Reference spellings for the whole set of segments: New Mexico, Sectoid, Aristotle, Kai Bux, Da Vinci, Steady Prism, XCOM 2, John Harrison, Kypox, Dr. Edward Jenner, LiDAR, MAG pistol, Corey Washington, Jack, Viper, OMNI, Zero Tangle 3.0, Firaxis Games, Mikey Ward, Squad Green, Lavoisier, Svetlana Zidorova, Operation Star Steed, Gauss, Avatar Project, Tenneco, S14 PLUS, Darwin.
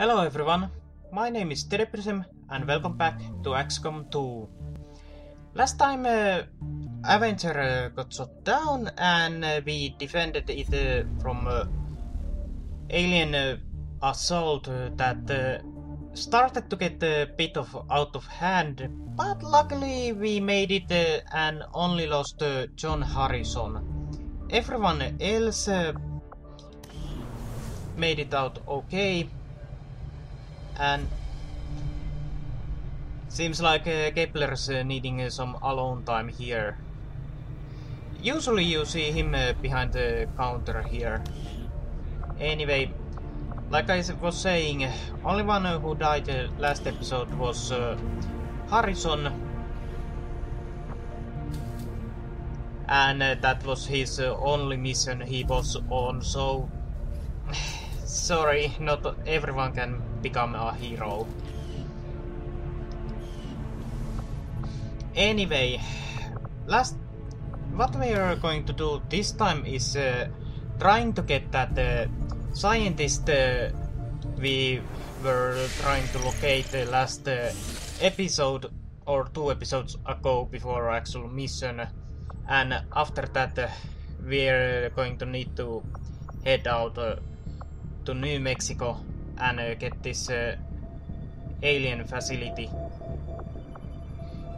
Hello everyone, my name is Steady Prism and welcome back to XCOM 2. Last time Avenger got shot down and we defended it from alien assault that started to get a bit of out of hand, but luckily we made it and only lost John Harrison. Everyone else made it out okay. And seems like Kepler's needing some alone time here. Usually you see him behind the counter here. Anyway, like I was saying, only one who died last episode was Harrison. And that was his only mission he was on, so... Sorry, not everyone can become a hero. Anyway, what we are going to do this time is trying to get that scientist we were trying to locate the last episode or 2 episodes ago before our actual mission, and after that we're going to need to head out to New Mexico and get this alien facility.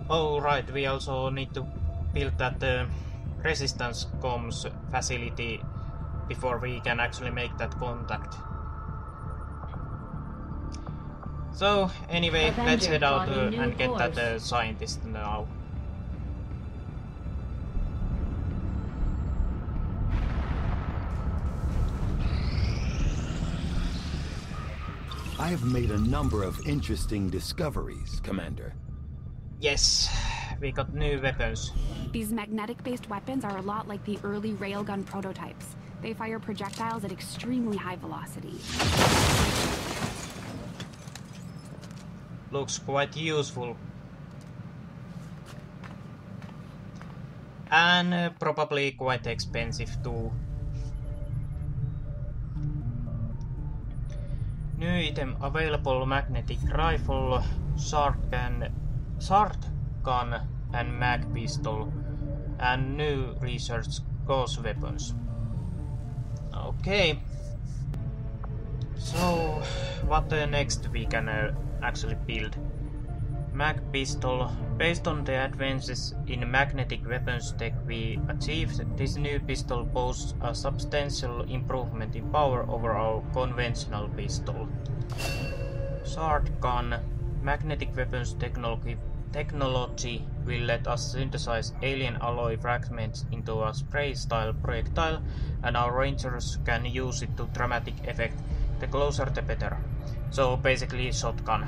Oh right, we also need to build that resistance comms facility before we can actually make that contact. So anyway, Avenger, let's head out and get that scientist now. I have made a number of interesting discoveries, Commander. Yes, we got new weapons. These magnetic-based weapons are a lot like the early railgun prototypes. They fire projectiles at extremely high velocity. Looks quite useful. And probably quite expensive too. New item available: magnetic rifle, shotgun, and MAG pistol, and new research gauss weapons. Okay. So, what next we can actually build? MAG pistol. Based on the advances in magnetic weapons tech we achieved, this new pistol boasts a substantial improvement in power over our conventional pistol. Shotgun. Magnetic weapons technology will let us synthesize alien alloy fragments into a spray-style projectile, and our rangers can use it to dramatic effect. The closer the better. So basically shotgun.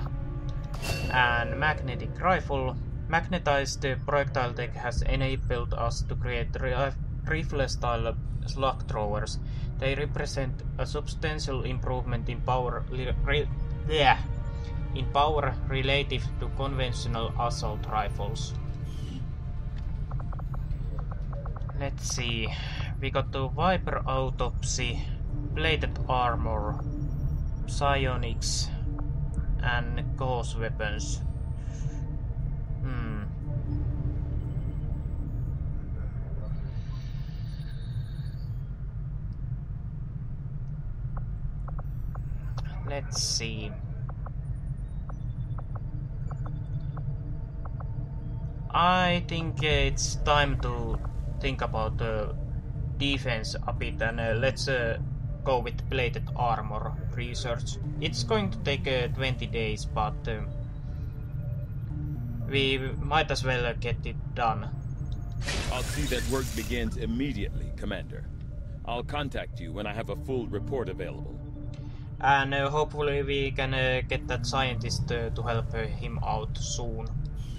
And magnetic rifle. Magnetized projectile tech has enabled us to create rifle-style slug throwers. They represent a substantial improvement in power, relative to conventional assault rifles. Let's see. We got the Viper autopsy, plated armor, psionics, and gauss weapons. Let's see. I think it's time to think about defense a bit, and let's go with plated armor research. It's going to take 20 days, but we might as well get it done. I'll see that work begins immediately, Commander. I'll contact you when I have a full report available. And hopefully we can get that scientist to help him out soon.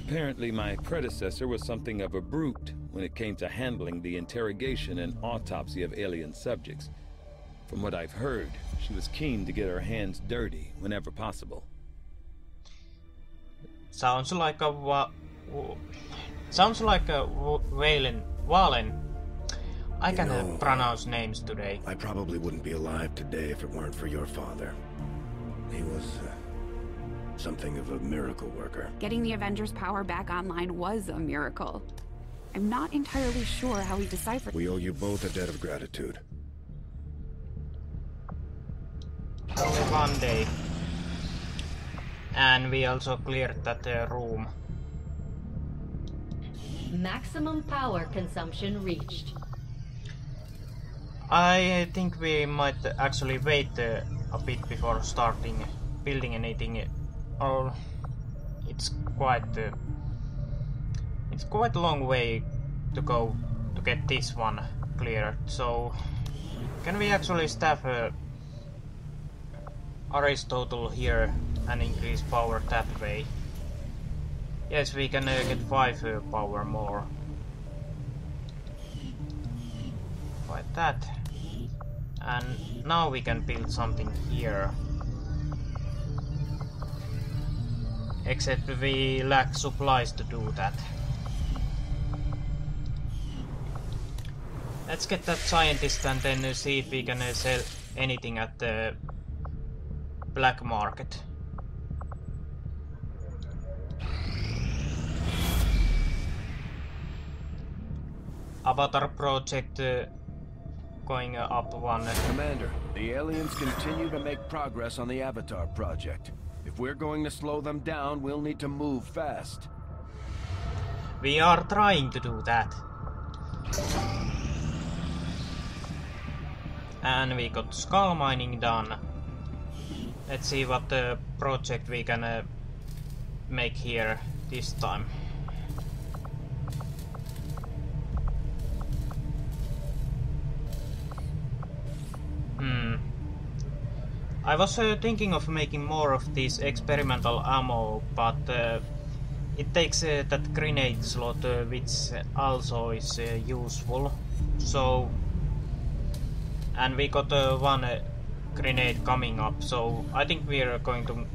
Apparently my predecessor was something of a brute when it came to handling the interrogation and autopsy of alien subjects. From what I've heard, she was keen to get her hands dirty whenever possible. Sounds like a Valen. I can pronounce names today. I probably wouldn't be alive today if it weren't for your father. He was something of a miracle worker. Getting the Avengers' power back online was a miracle. I'm not entirely sure how he deciphered. We owe you both a debt of gratitude. One day. And we also cleared that room. Maximum power consumption reached. I think we might actually wait a bit before starting building anything. Or it's quite a long way to go to get this one cleared. So can we actually staff Aristotle here and increase power that way? Yes, we can get 5 power more by that. And now we can build something here. Except we lack supplies to do that. Let's get that scientist and then see if we can sell anything at the black market. Avatar Project going up one. Commander, the aliens continue to make progress on the Avatar Project. If we're going to slow them down, we'll need to move fast. We are trying to do that. And we got skull mining done. Let's see what project we can make here this time. I was thinking of making more of these experimental ammo, but it takes that grenade slot, which also is useful. So, and we got one grenade coming up, so I think we are going to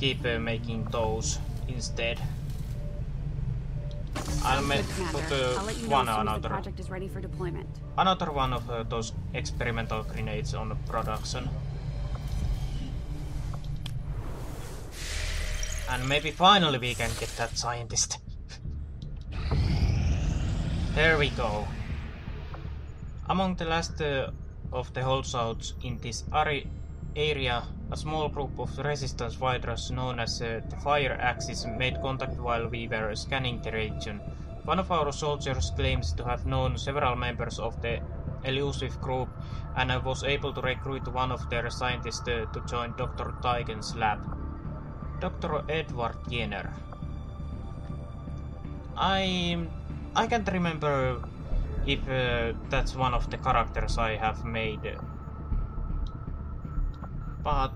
keep making those instead. I'll make another one of those experimental grenades on production. And maybe finally we can get that scientist. There we go. Among the last of the holdouts in this area, a small group of resistance fighters known as the Firaxis made contact while we were scanning the region. One of our soldiers claims to have known several members of the elusive group and was able to recruit one of their scientists to join Dr. Tigan's lab. Dr. Edward Jenner. I can't remember if that's one of the characters I have made. But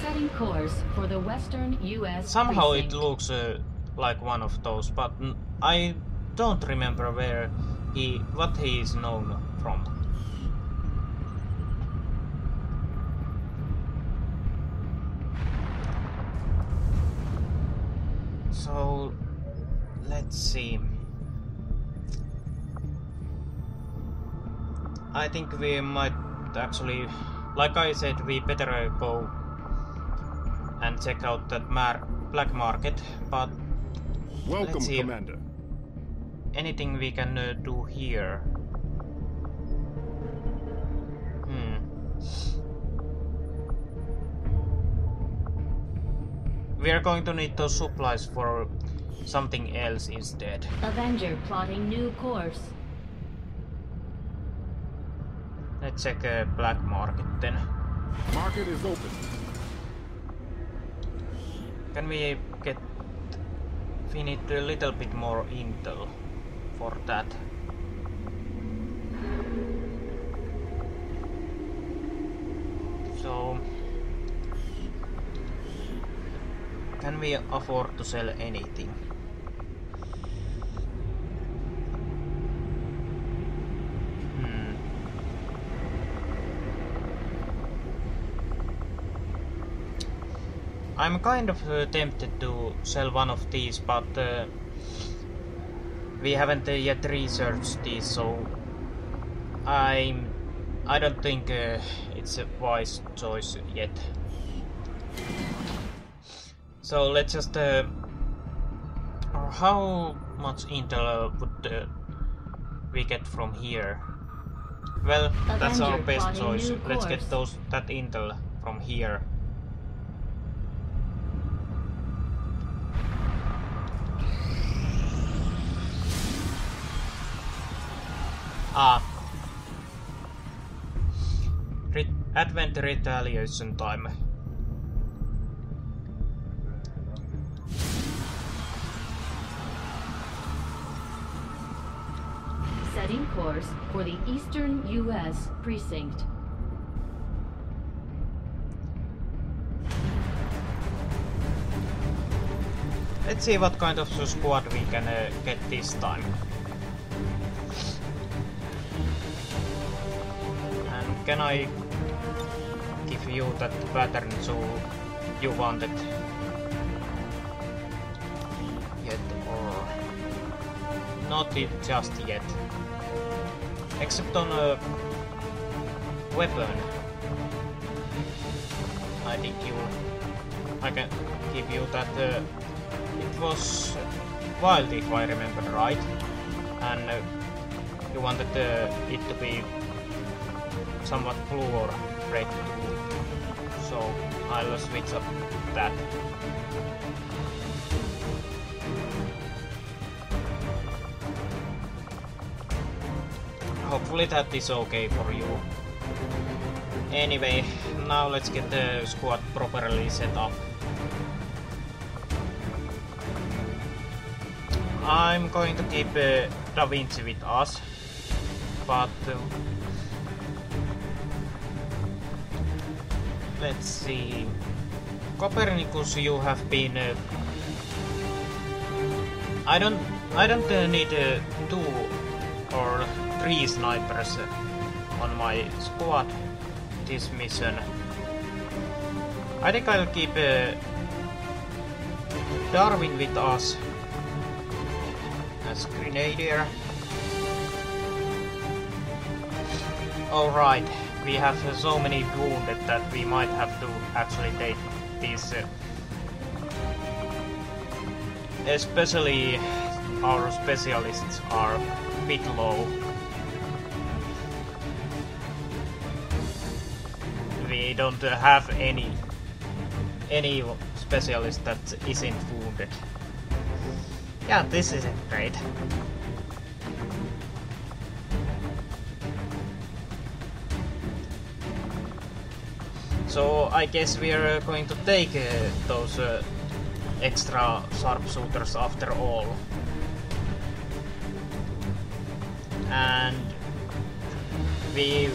setting course for the Western US somehow precinct. It looks like one of those, but I don't remember where what he is known from. So, let's see. I think we might actually, like I said, we better go and check out that black market, but welcome, let's see Commander. Anything we can do here. We are going to need those supplies for something else instead. Avenger plotting new course. Let's check black market then. Market is open. Can we get... We need a little bit more intel for that. So... Can we afford to sell anything? I'm kind of tempted to sell one of these, but we haven't yet researched these, so I don't think it it's a wise choice yet. So let's just... how much intel would we get from here? Well, Avenger, that's our best choice. Let's get that intel from here. Advent retaliation time. Setting course for the Eastern U.S. precinct. Let's see what kind of squad we can get this time. And can I give you that pattern so you want it yet or not it just yet? Except on a weapon, I think I can give you that. It was wild if I remember right, and you wanted it to be somewhat blue or red. So I'll switch up that. Hopefully that is okay for you. Anyway, now let's get the squad properly set up. I'm going to keep Da Vinci with us, but let's see. Copernicus, you have been. I don't need two or 3 snipers on my squad this mission. I think I'll keep Darwin with us as grenadier. Alright, we have so many wounded that we might have to actually take these, especially our specialists are a bit low. We don't have any specialist that isn't wounded. Yeah, this isn't great. So I guess we are going to take those extra sharpshooters after all. And we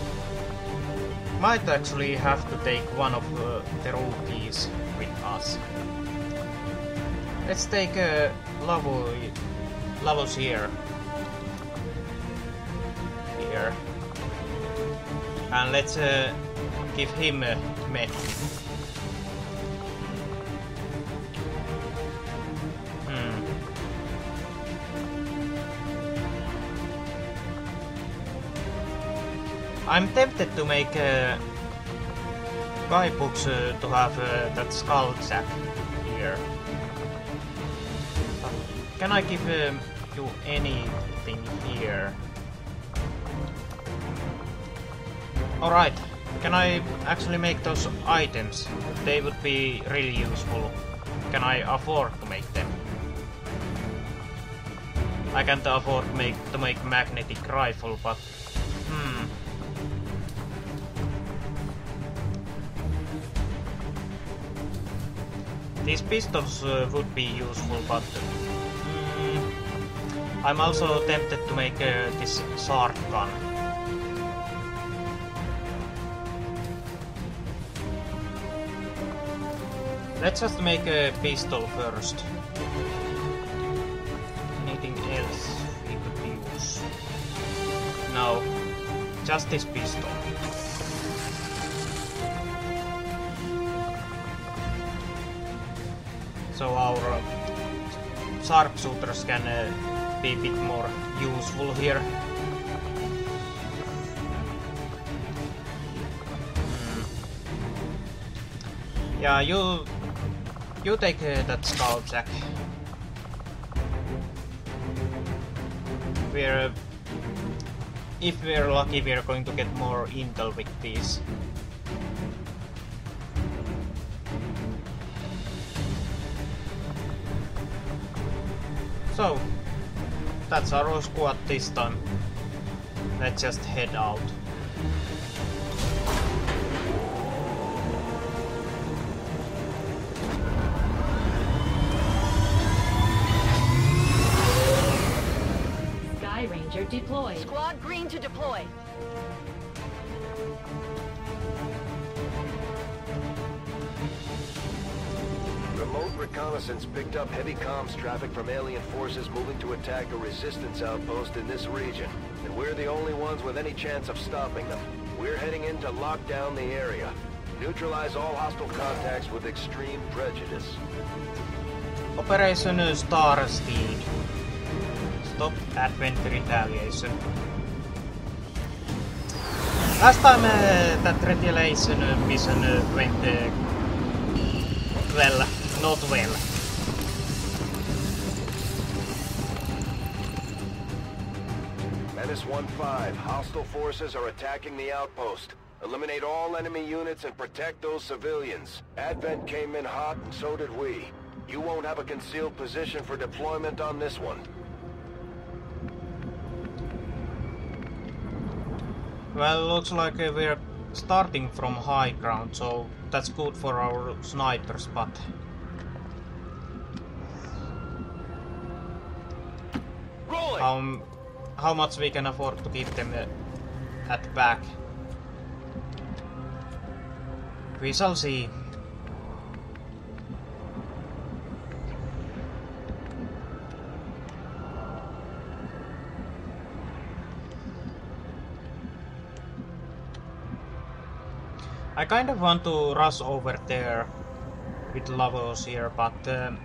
might actually have to take one of the rookies with us. Let's take Lavoisier here, and let's give him a med. I'm tempted to make Kai Bux to have that skull sack here. But can I give you anything here? Alright, can I actually make those items? They would be really useful. Can I afford to make them? I can't afford to make magnetic rifle, but these pistols would be useful, but I'm also tempted to make this sword gun. Let's just make a pistol first. Anything else we could use? No, just this pistol. So our sharpshooters can be a bit more useful here. Yeah, you take that skull, Jack. If we're lucky, we're going to get more intel with these. So, that's our squad this time. Let's just head out. Sky Ranger deployed. Squad Green to deploy. Reconnaissance picked up heavy comms traffic from alien forces moving to attack a resistance outpost in this region, and we're the only ones with any chance of stopping them. We're heading in to lock down the area. Neutralize all hostile contacts with extreme prejudice. Operation Star Steed. Stop ADVENT retaliation. Last time that retaliation mission went well. Not well. Menace 1-5. Hostile forces are attacking the outpost. Eliminate all enemy units and protect those civilians. ADVENT came in hot and so did we. You won't have a concealed position for deployment on this one. Well, looks like we're starting from high ground, so that's good for our sniper spot. How much we can afford to keep them at the back. We shall see. I kind of want to rush over there with Lavoisier, but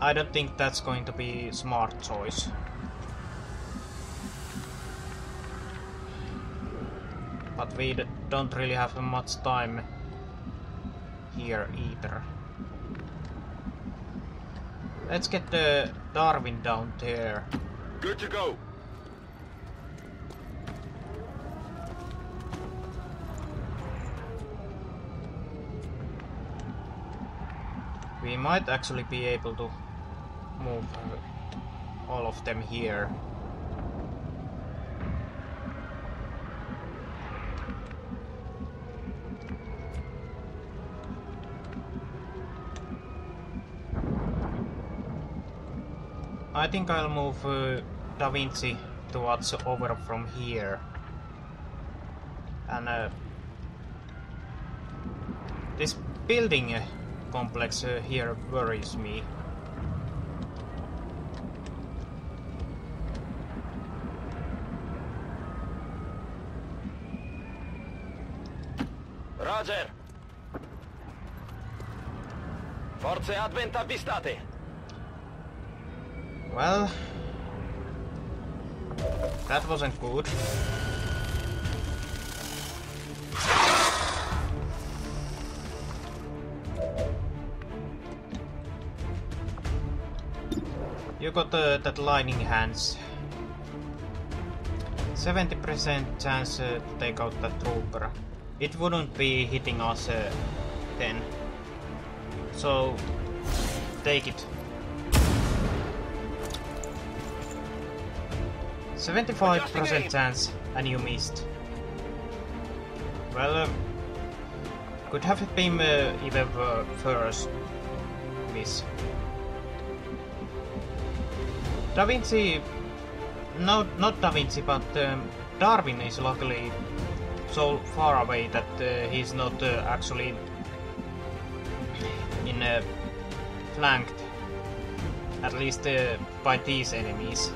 I don't think that's going to be a smart choice. But we don't really have much time here either. Let's get the Darwin down there. Good to go. We might actually be able to move all of them here. I think I'll move Da Vinci towards over from here. And this building complex here worries me. Roger. Forze ADVENT avvistate. Well, that wasn't good. You got that lightning hands. 70% chance to take out that trooper. It wouldn't be hitting us then. So, take it. 75% chance, and you missed. Well, could have been even first miss. Da Vinci, no, not Da Vinci, but Darwin is luckily so far away that he's not actually in flanked, at least by these enemies.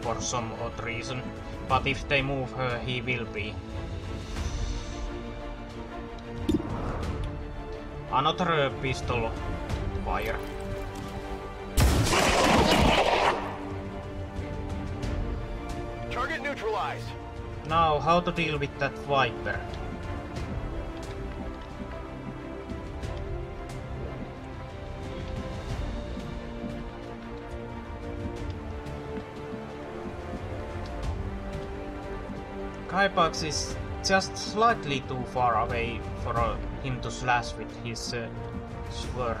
For some odd reason, but if they move her, he will be. Another pistol fire. Target neutralized. Now, how to deal with that Viper? Kypox is just slightly too far away for him to slash with his sword.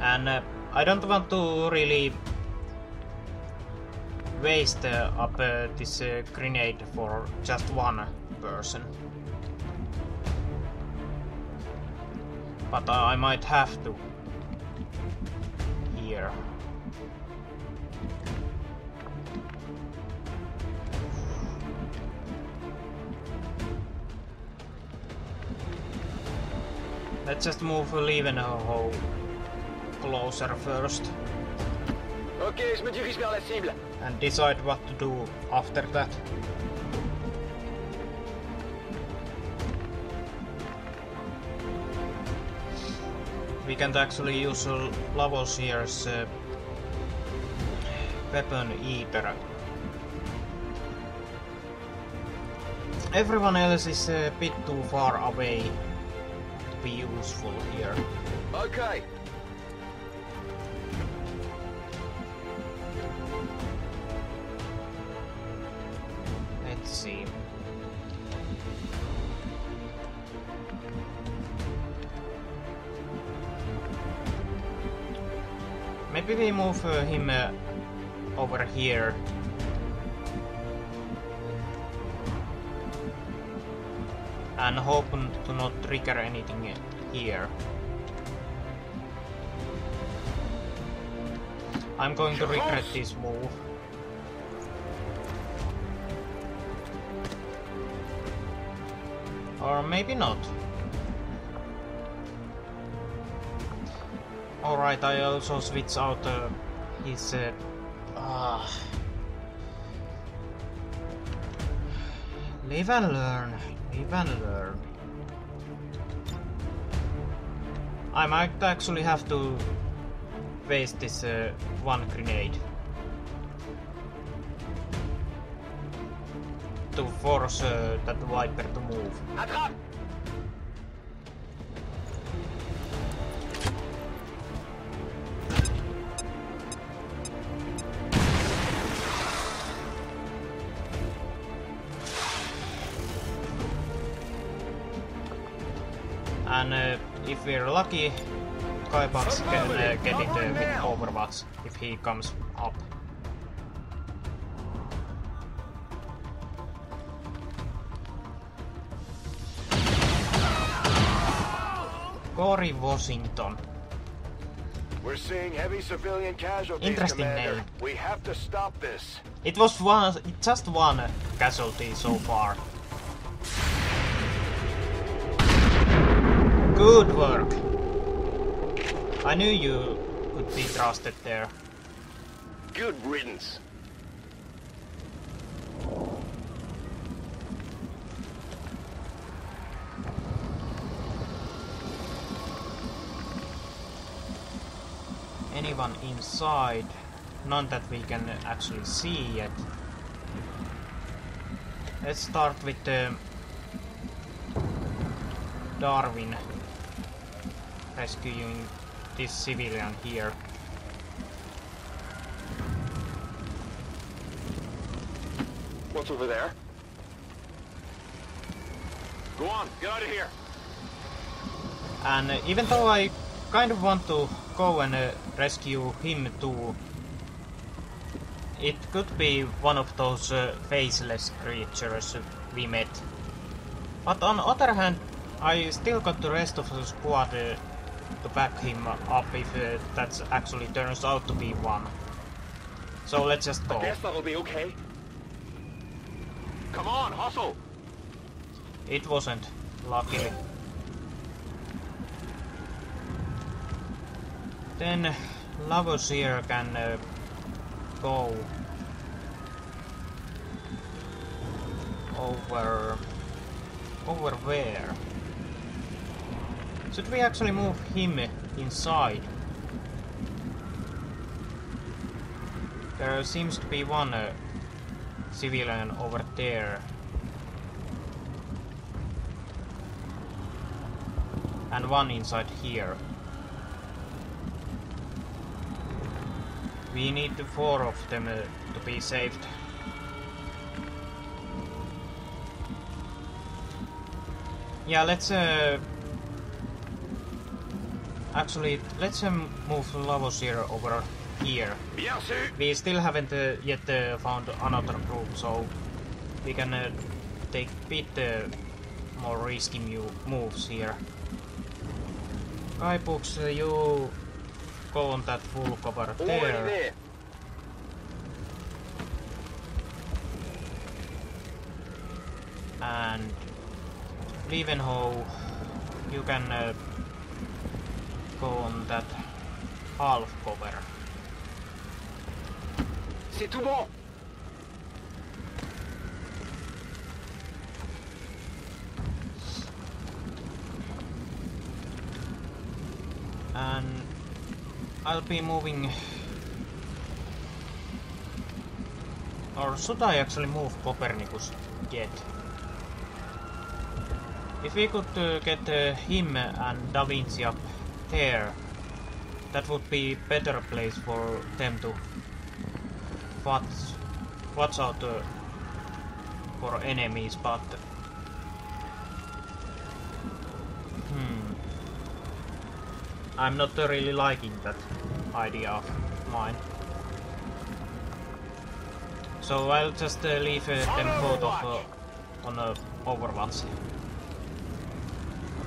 And I don't want to really waste up this grenade for just one person. But I might have to here. Let's just move Leeuwenhoek closer first. Okay, je me dirige vers la cible. And decide what to do after that. We can actually use Lavoisier's weapon eater. Everyone else is a bit too far away to be useful here. Okay. Let's see. Maybe we move him over here. And hope to not trigger anything here. I'm going to regret this move. Or maybe not. Alright, I also switch out his... Live and learn, live and learn. I might actually have to waste this one grenade to force that Viper to move. And if we're lucky, Kypox can get it with Overwatch if he comes up. Corey Washington. We're seeing heavy civilian casualties. Interesting name. We have to stop this. It was just one casualty so far. Good work. I knew you could be trusted there. Good riddance. Anyone inside? None that we can actually see yet. Let's start with Darwin. Rescuing this civilian here. What's over there? Go on, get out of here! And even though I kind of want to go and rescue him too, it could be one of those faceless creatures we met. But on the other hand, I still got the rest of the squad to back him up if that actually turns out to be one. So let's just go. I guess that'll be okay. Come on, hustle! It wasn't, luckily. Then Lavoisier can go over... over where? Should we actually move him inside? There seems to be one civilian over there. And one inside here. We need the four of them to be saved. Yeah, let's move Lavoisier over here. We still haven't yet found another group, so we can take a bit more risky moves here. Kai Bux, you go on that full cover there. And Leeuwenhoek, you can go on that half cover. C'est tout bon. And I'll be moving. Or should I actually move Copernicus yet? If we could get him and Da Vinci up there, that would be a better place for them to watch out for enemies, but... I'm not really liking that idea of mine. So I'll just leave them both on Overwatch.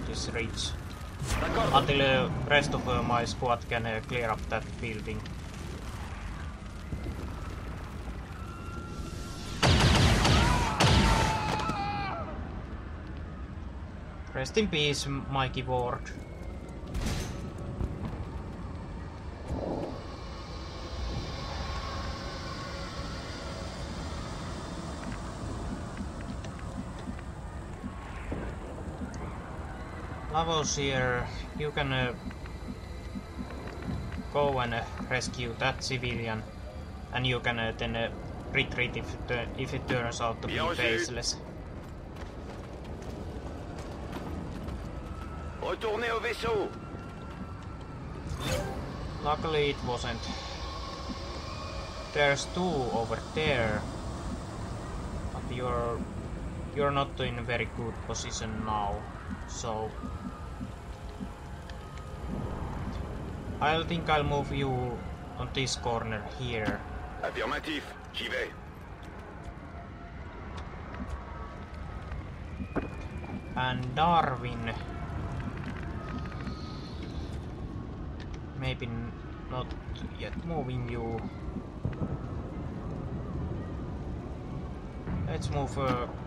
This ridge. Until the rest of my squad can clear up that building. Rest in peace, Mikey Ward. Lavoisier, you can go and rescue that civilian, and you can then retreat if it turns out to be baseless. Retournez au vaisseau. Luckily, it wasn't. There's two over there, but you're not in a very good position now, so. I think I'll move you on this corner here. Affirmative, j'y vais. And Darwin. Maybe not yet moving you. Let's move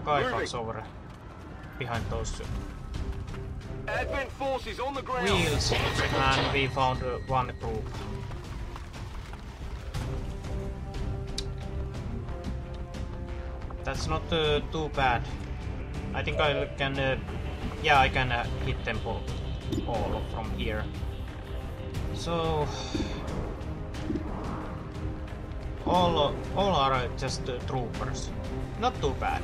Kypox over behind those two. Advent forces on the ground. Wheels, and we found one group. That's not too bad. I think I can, yeah, I can hit them both all from here. So all are just troopers. Not too bad.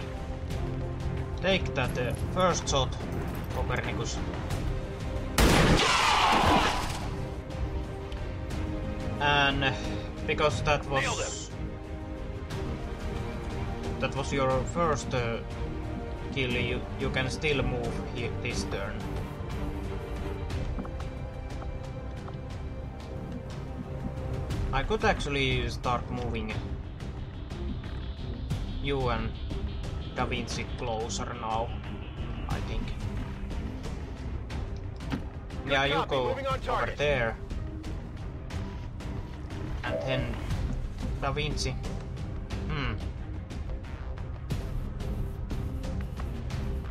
Take that first shot, Copernicus. And because that was your first kill, you can still move here this turn. I could actually start moving you and Da Vinci closer now, I think. Yeah, you go over there. And then Da Vinci.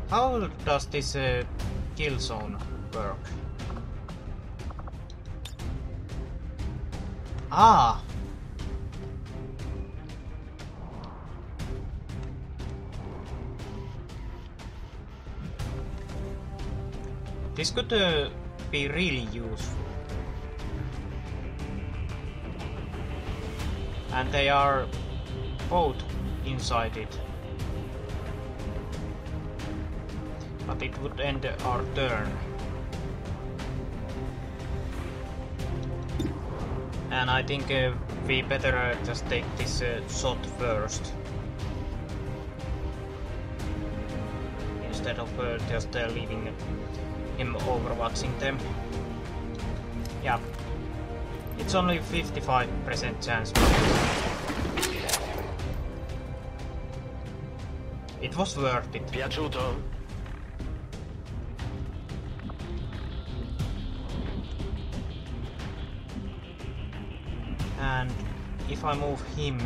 How does this kill zone work? Ah! This could be really useful. And they are both inside it. But it would end our turn. And I think we better just take this shot first. instead of just leaving him overwatching them. Yeah, it's only 55% chance. It was worth it. Piaciuto. And if I move him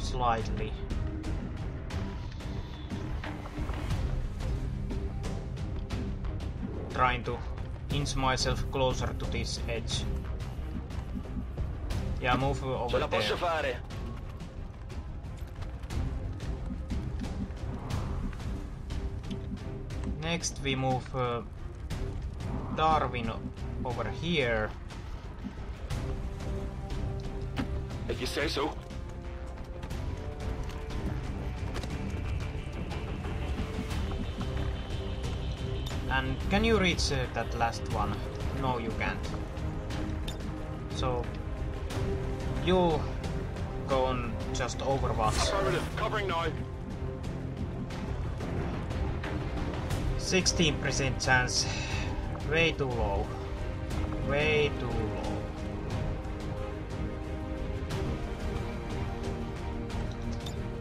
slightly, trying to inch myself closer to this edge. Yeah, move over there. Ce la posso fare. Next we move Darwin over here. If you say so. And can you reach that last one? No, you can't. So you go on just overwatch. Covering now. 16% chance. Way too low. Way too low.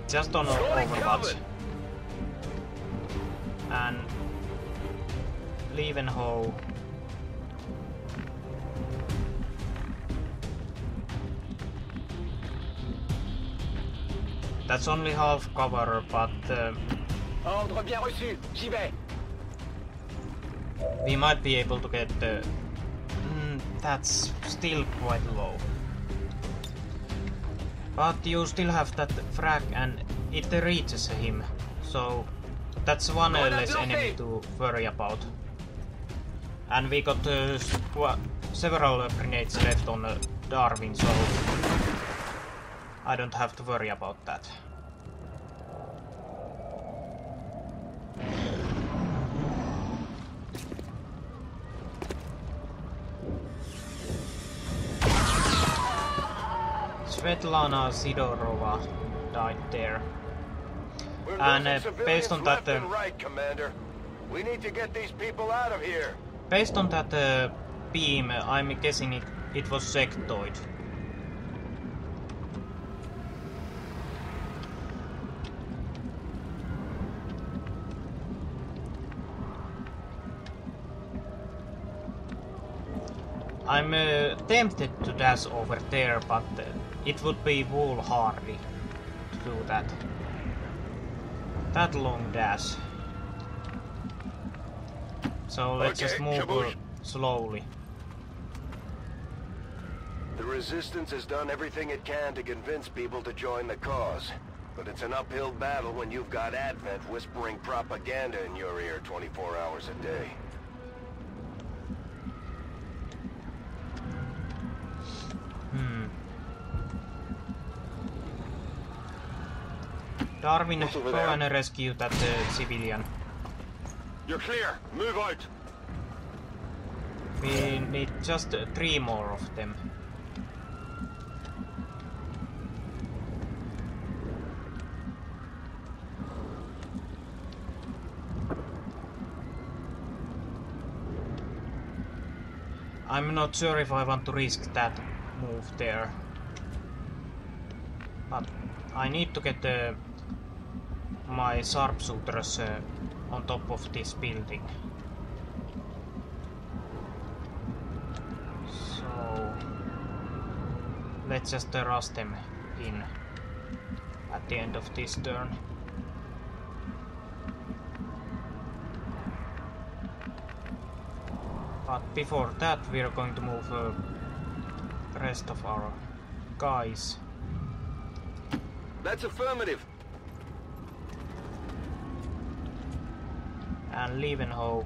Just on overwatch. And Leeuwenhoek. That's only half cover, but ordre bien reçu. J'y vais. We might be able to get the... that's still quite low. But you still have that frag and it reaches him, so that's one less enemy to worry about. And we got several grenades left on Darwin, so I don't have to worry about that. Svetlana Zidorova died there. We're and based on that, right, Commander. We need to get these people out of here. Based on that beam, I'm guessing it was sectoid. I'm tempted to dash over there, but it would be foolhardy to do that. That long dash. So let's just move slowly. The resistance has done everything it can to convince people to join the cause. But it's an uphill battle when you've got ADVENT whispering propaganda in your ear 24 hours a day. Darwin, go and rescue that civilian. You're clear. Move out. We need just 3 more of them. I'm not sure if I want to risk that move there, but I need to get the my sharpshooters on top of this building. So let's just rush them in at the end of this turn. But before that we are going to move the rest of our guys. That's affirmative. And Leeuwenhoek,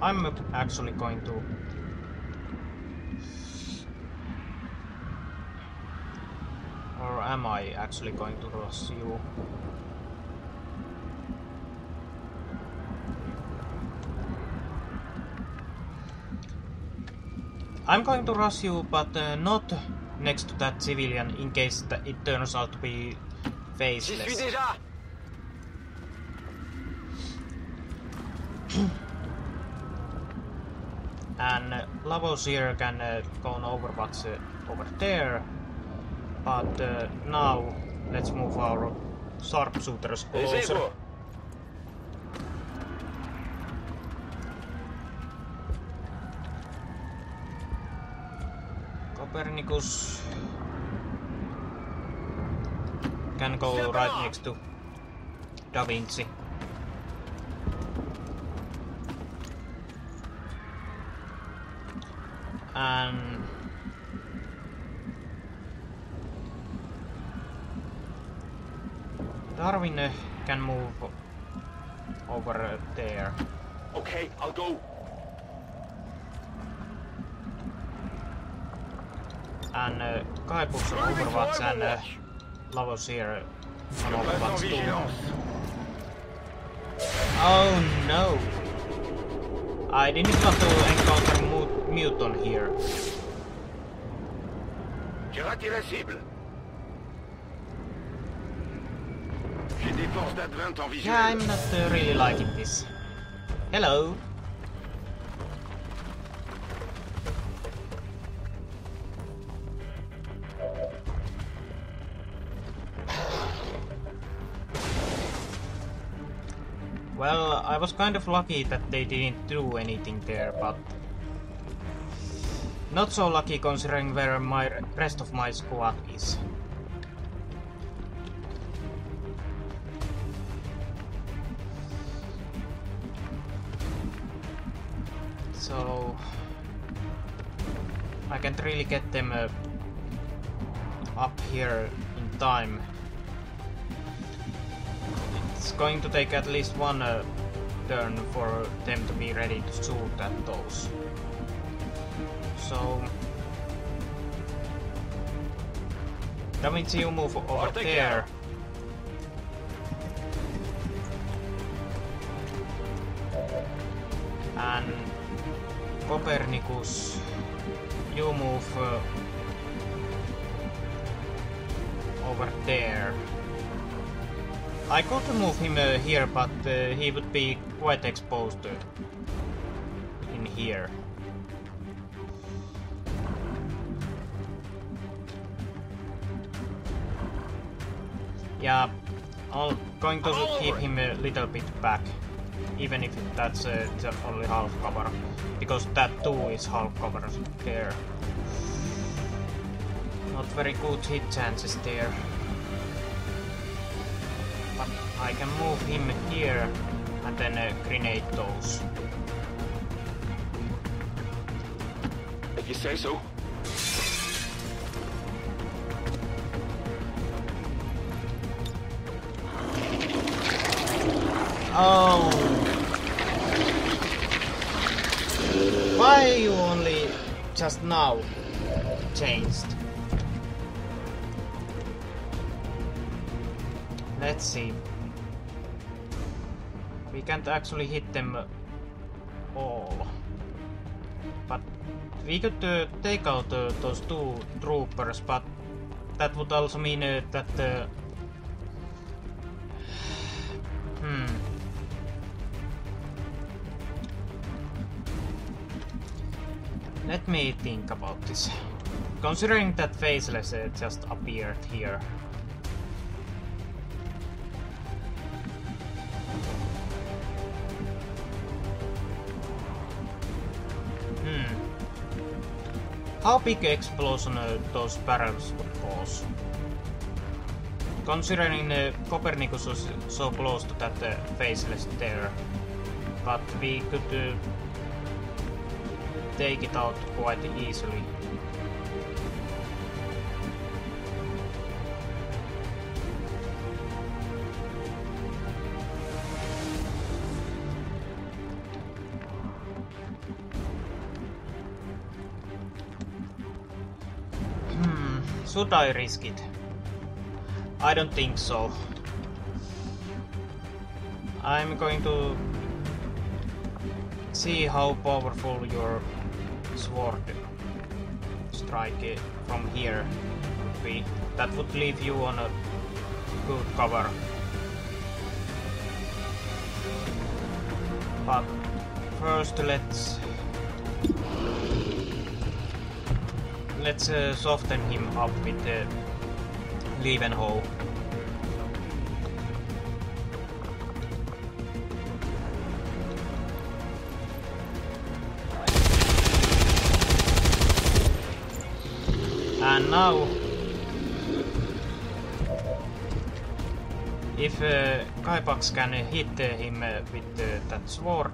I'm actually going to rush you? I'm going to rush you, but not next to that civilian in case it turns out to be faceless. And Lavoisier can go on Overwatch over there. But now let's move our sharpshooters closer. Copernicus can go right next to Da Vinci. And Darwin can move over there. Okay, I'll go. And Kai Bux on Overwatch and Lavoisier on Overwatch too. Oh no! I didn't want to encounter Muton here. J'ai raté la cible. Yeah, I'm not really liking this. Hello. Well, I was kind of lucky that they didn't do anything there, but not so lucky considering where my rest of my squad is. So I can't really get them up here in time. It's going to take at least one turn for them to be ready to shoot at those. So that means you move over there. And Copernicus, you move over there. I could move him here, but he would be quite exposed in here. Yeah, I'm going to keep him a little bit back. Even if that's only half cover, because that too is half cover there. Not very good hit chances there. But I can move him here and then grenade those. If you say so. Oh! Why you only just now changed? Let's see. We can't actually hit them all. But we could take out those two troopers, but that would also mean that... Let me think about this. Considering that Faceless just appeared here. How big explosion those barrels would cause? Considering Copernicus was so close to that Faceless there. But we could... take it out quite easily. Should I risk it? I don't think so. I'm going to see how powerful your sword strike from here would be. That would leave you on a good cover. But first let's soften him up with the Leeuwenhoek. And now, if Kypox can hit him with that sword,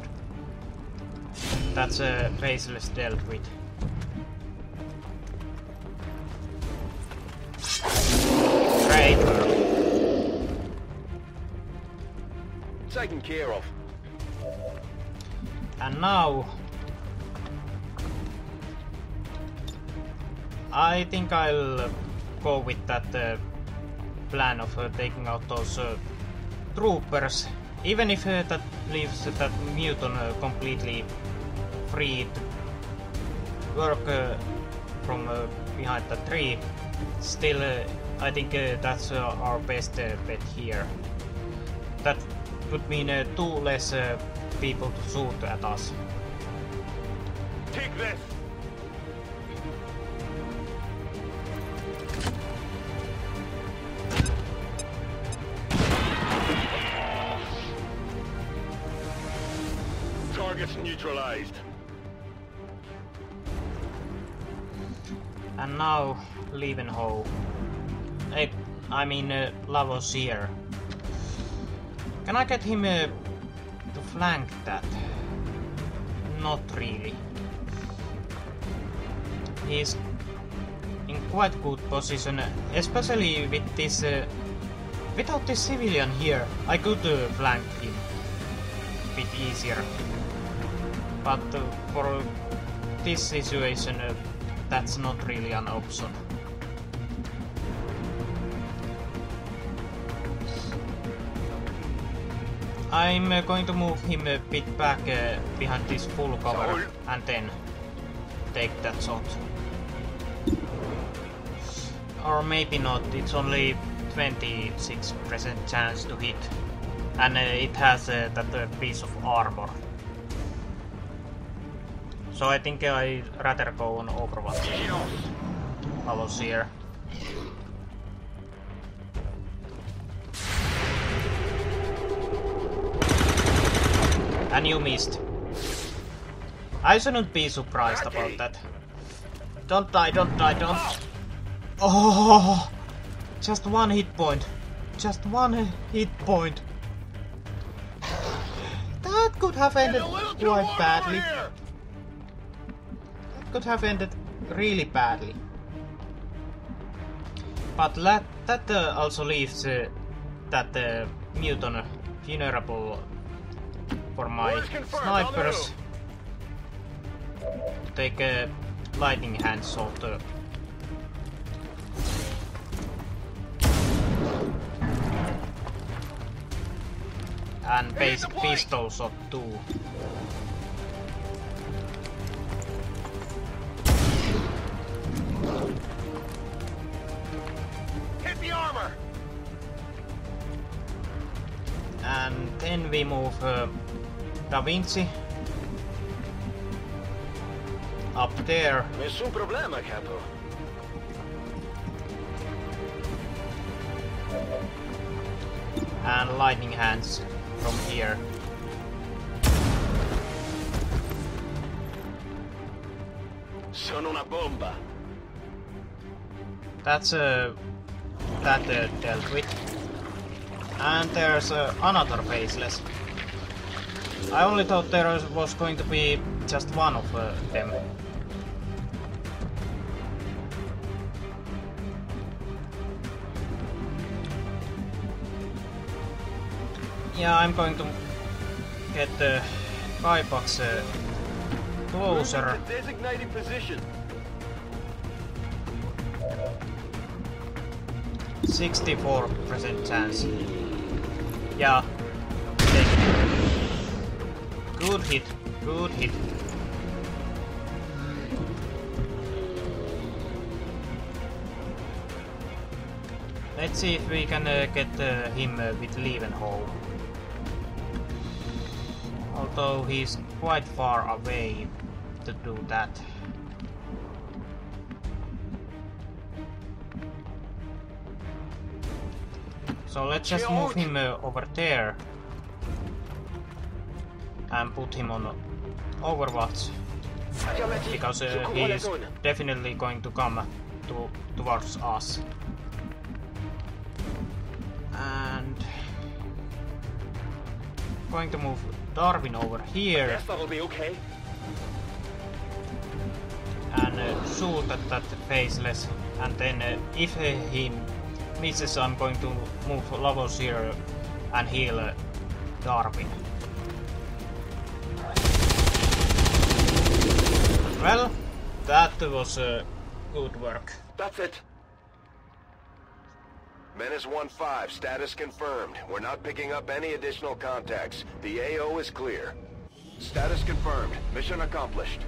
that's baseless dealt with. Taken care of. And now I think I'll go with that plan of taking out those troopers, even if that leaves that Muton completely free to work from behind the tree. Still, I think that's our best bet here. That would mean two less people to shoot at us. Take this. Targets neutralized. And now Leeuwenhoek. I mean Lavoisier. Can I get him to flank that? Not really. He's in quite good position, especially with this. Without this civilian here, I could flank him a bit easier. But for this situation, that's not really an option. I'm going to move him a bit back behind this full cover and then take that shot. Or maybe not, it's only 26% chance to hit. And it has that piece of armor. So I think I'd rather go on Overwatch. I was here. And you missed. I shouldn't be surprised about that. Don't die, don't die, don't. Oh, just one hit point. Just one hit point. That could have ended quite badly. That could have ended really badly. But that also leaves that Muton vulnerable for my snipers to take a lightning hand shot. And basic pistol shot too. Hit the armor. And then we move Da Vinci up there. Nessun problema, capo. And lightning hands from here. Sono una bomba. That's that dealt with. And there's another faceless. I only thought there was going to be just one of them. Yeah, I'm going to get Kai Bux closer. Designated position. 64% chance. Yeah. Good hit, good hit. Let's see if we can get him with Leeuwenhoek. Although he's quite far away to do that. So let's just move him over there and put him on Overwatch, because he is definitely going to come towards us. And I'm going to move Darwin over here and shoot at that faceless, and then if he misses, I'm going to move Lavoisier and heal Darwin. Well, that was good work. That's it. Menace 1-5, status confirmed. We're not picking up any additional contacts. The AO is clear. Status confirmed. Mission accomplished.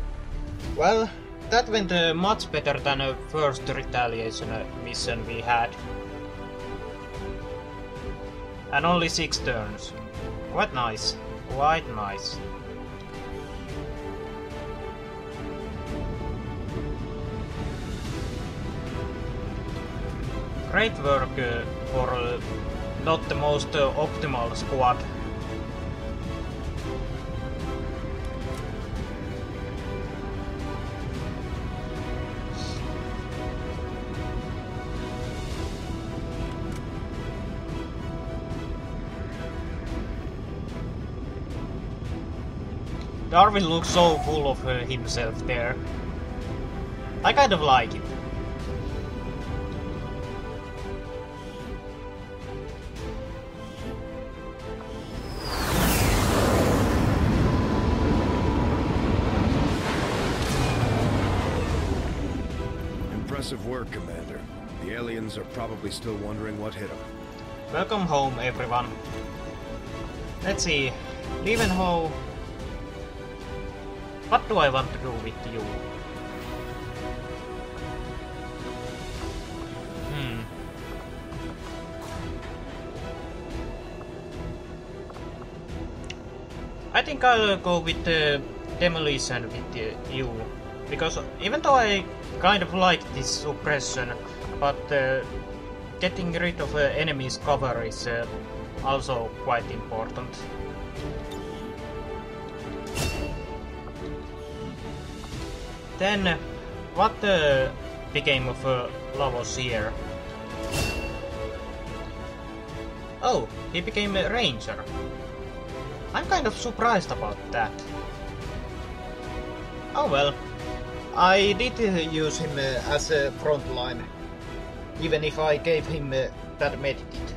Well, that went much better than the first retaliation mission we had. And only 6 turns. Quite nice. Quite nice. Great work for not the most optimal squad. Darwin looks so full of himself there. I kind of like it. Impressive work, Commander. The aliens are probably still wondering what hit them. Welcome home, everyone. Let's see. Leeuwenhoek. What do I want to do with you? I think I'll go with demolition with you, because even though I kind of like this suppression, but getting rid of enemies' cover is also quite important. Then, what became of Lavoisier? Oh, he became a ranger. I'm kind of surprised about that. Oh well, I did use him as a frontline, even if I gave him that medkit.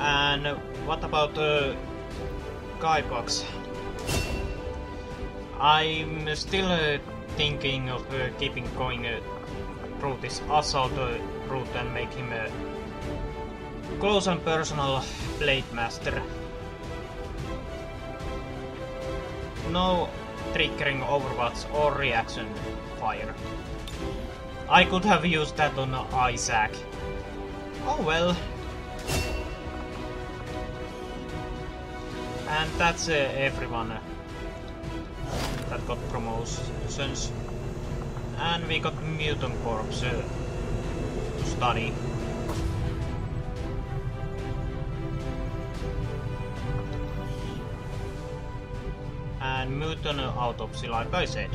And what about Kypox? I'm still thinking of keeping going through this assault route and make him a close and personal blade master. No triggering overwatch or reaction fire. I could have used that on Isaac. Oh well. And that's everyone that got promotions. And we got Muton Corps to study. And Muton autopsy, like I said.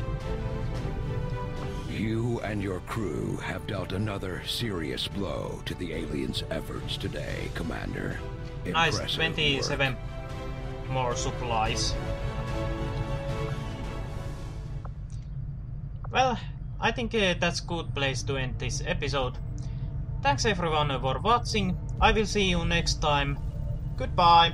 You and your crew have dealt another serious blow to the aliens' efforts today, Commander. Impressive nice, 27. Work. More supplies. Well, I think that's a good place to end this episode. Thanks everyone for watching. I will see you next time. Goodbye.